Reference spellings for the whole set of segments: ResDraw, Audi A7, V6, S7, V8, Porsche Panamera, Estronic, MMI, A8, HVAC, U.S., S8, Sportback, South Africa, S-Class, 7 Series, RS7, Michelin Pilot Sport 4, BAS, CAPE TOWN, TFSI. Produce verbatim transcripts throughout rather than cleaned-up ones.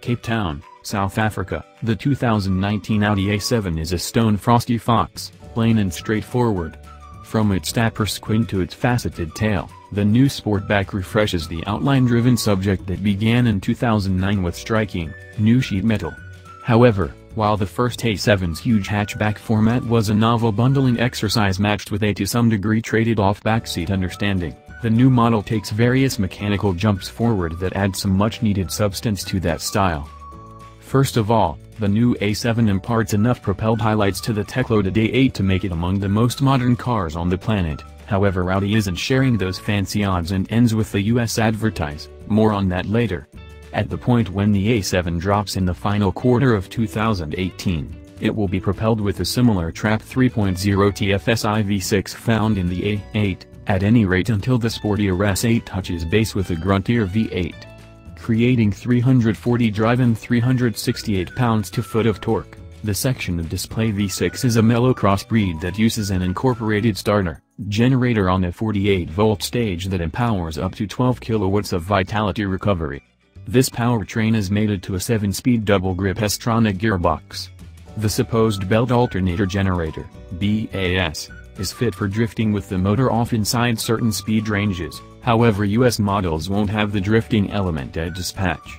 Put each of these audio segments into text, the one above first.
Cape Town, South Africa. The two thousand nineteen Audi A seven is a stone frosty fox, plain and straightforward. From its dapper squint to its faceted tail, the new Sportback refreshes the outline-driven subject that began in two thousand nine with striking, new sheet metal. However, while the first A seven's huge hatchback format was a novel bundling exercise matched with a to some degree traded-off backseat understanding, the new model takes various mechanical jumps forward that add some much-needed substance to that style. First of all, the new A seven imparts enough propelled highlights to the tech-loaded A eight to make it among the most modern cars on the planet. However, Audi isn't sharing those fancy odds and ends with the U S advertise, more on that later. At the point when the A seven drops in the final quarter of two thousand eighteen, it will be propelled with a similar Trap three point oh T F S I V six found in the A eight, at any rate until the sportier S eight touches base with a gruntier V eight. Creating three hundred forty drive and three hundred sixty-eight pounds-to-foot of torque, the section of display V six is a mellow crossbreed that uses an incorporated starter generator on a forty-eight volt stage that empowers up to twelve kilowatts of vitality recovery. This powertrain is mated to a seven-speed double-grip Estronic gearbox. The supposed belt alternator generator, B A S, is fit for drifting with the motor off inside certain speed ranges. However, U S models won't have the drifting element at dispatch.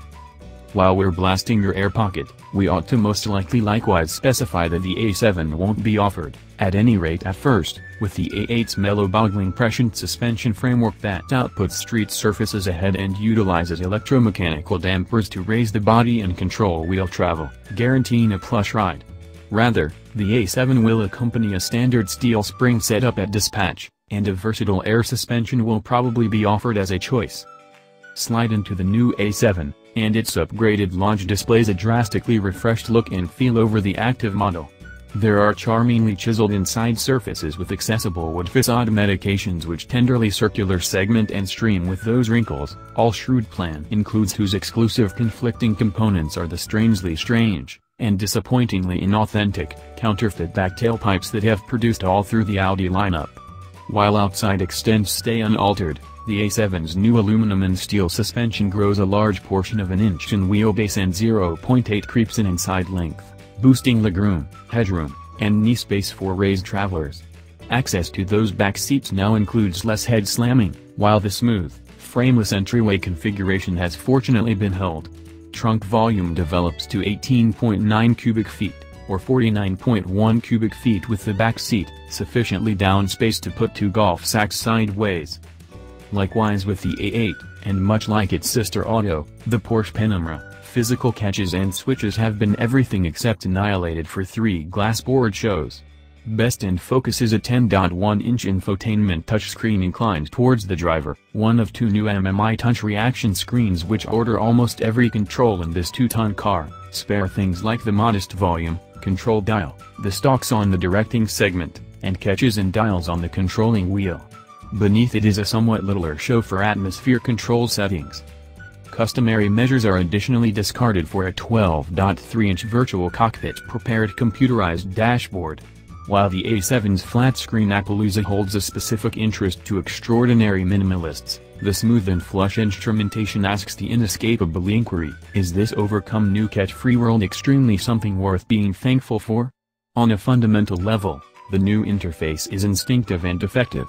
While we're blasting your air pocket, we ought to most likely likewise specify that the A seven won't be offered, at any rate at first, with the A eight's mellow-boggling prescient suspension framework that outputs street surfaces ahead and utilizes electromechanical dampers to raise the body and control wheel travel, guaranteeing a plush ride. Rather, the A seven will accompany a standard steel spring setup at dispatch, and a versatile air suspension will probably be offered as a choice. Slide into the new A seven, and its upgraded launch displays a drastically refreshed look and feel over the active model. There are charmingly chiseled inside surfaces with accessible wood facade medications which tenderly circular segment and stream with those wrinkles, all shrewd plan includes whose exclusive conflicting components are the strangely strange, and disappointingly inauthentic, counterfeit back tailpipes that have produced all through the Audi lineup. While outside extents stay unaltered, the A seven's new aluminum and steel suspension grows a large portion of an inch in wheelbase and zero point eight creeps in inside length, boosting legroom, headroom, and knee space for raised travelers. Access to those back seats now includes less head slamming, while the smooth, frameless entryway configuration has fortunately been held. Trunk volume develops to eighteen point nine cubic feet, or forty-nine point one cubic feet with the back seat, sufficiently downspaced to put two golf sacks sideways. Likewise with the A eight, and much like its sister auto, the Porsche Panamera, physical catches and switches have been everything except annihilated for three glassboard shows. Best in focus is a ten point one inch infotainment touchscreen inclined towards the driver, one of two new M M I touch reaction screens which order almost every control in this two-ton car, spare things like the modest volume, control dial, the stalks on the directing segment, and catches and dials on the controlling wheel. Beneath it is a somewhat littler show for atmosphere control settings. Customary measures are additionally discarded for a twelve point three inch virtual cockpit prepared computerized dashboard. While the A seven's flat-screen Appaloosa holds a specific interest to extraordinary minimalists, the smooth and flush instrumentation asks the inescapable inquiry, is this overcome new catch-free world extremely something worth being thankful for? On a fundamental level, the new interface is instinctive and effective.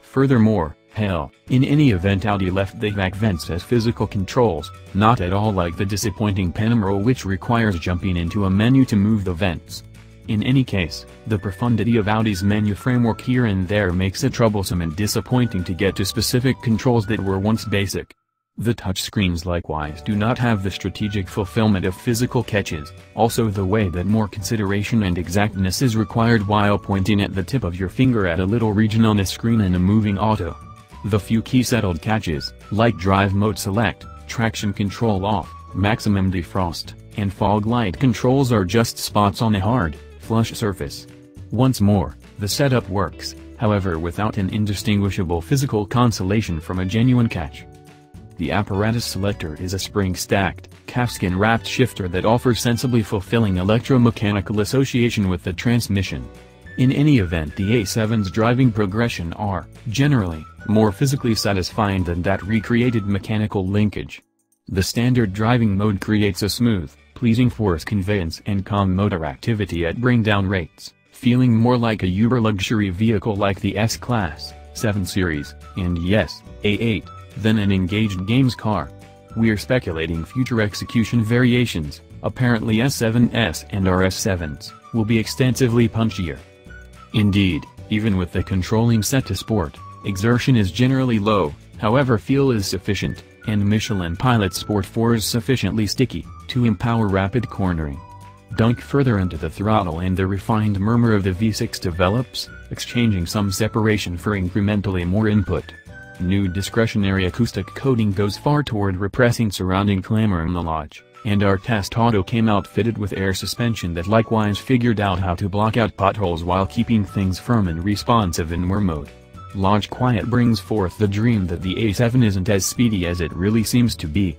Furthermore, hell, in any event Audi left the H V A C vents as physical controls, not at all like the disappointing Panamera which requires jumping into a menu to move the vents. In any case, the profundity of Audi's menu framework here and there makes it troublesome and disappointing to get to specific controls that were once basic. The touchscreens likewise do not have the strategic fulfillment of physical catches, also the way that more consideration and exactness is required while pointing at the tip of your finger at a little region on a screen in a moving auto. The few key settled catches, like drive mode select, traction control off, maximum defrost, and fog light controls are just spots on a hard, flush surface. Once more, the setup works, however without an indistinguishable physical consolation from a genuine catch. The apparatus selector is a spring-stacked, calfskin-wrapped shifter that offers sensibly fulfilling electromechanical association with the transmission. In any event, the A seven's driving progression are, generally, more physically satisfying than that recreated mechanical linkage. The standard driving mode creates a smooth, pleasing force conveyance and calm motor activity at bring down rates, feeling more like a uber luxury vehicle like the S-Class, seven series, and yes, A eight, than an engaged games car. We're speculating future execution variations, apparently S sevens and R S sevens, will be extensively punchier. Indeed, even with the controlling set to sport, exertion is generally low, however feel is sufficient, and Michelin Pilot Sport four is sufficiently sticky, to empower rapid cornering. Dunk further into the throttle and the refined murmur of the V six develops, exchanging some separation for incrementally more input. New discretionary acoustic coating goes far toward repressing surrounding clamor in the lodge, and our test auto came out fitted with air suspension that likewise figured out how to block out potholes while keeping things firm and responsive in war mode. Lodge quiet brings forth the dream that the A seven isn't as speedy as it really seems to be.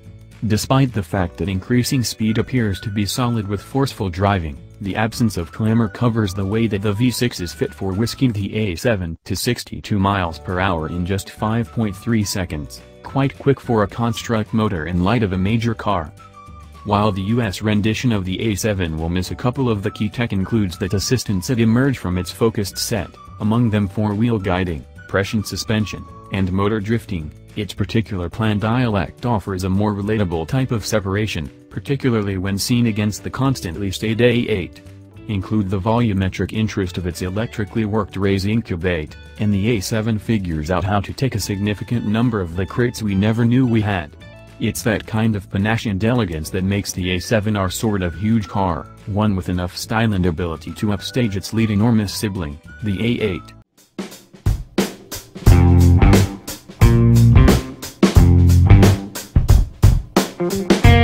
Despite the fact that increasing speed appears to be solid with forceful driving, the absence of clamor covers the way that the V six is fit for whisking the A seven to sixty-two miles per hour in just five point three seconds, quite quick for a construct motor in light of a major car. While the U S rendition of the A seven will miss a couple of the key tech includes that assistance that emerge from its focused set, among them four-wheel guiding, pression suspension, and motor drifting, its particular plan dialect offers a more relatable type of separation, particularly when seen against the constantly stayed A eight. Include the volumetric interest of its electrically worked raise incubate, and the A seven figures out how to take a significant number of the crates we never knew we had. It's that kind of panache and elegance that makes the A seven our sort of huge car, one with enough style and ability to upstage its lead enormous sibling, the A eight. Thank you.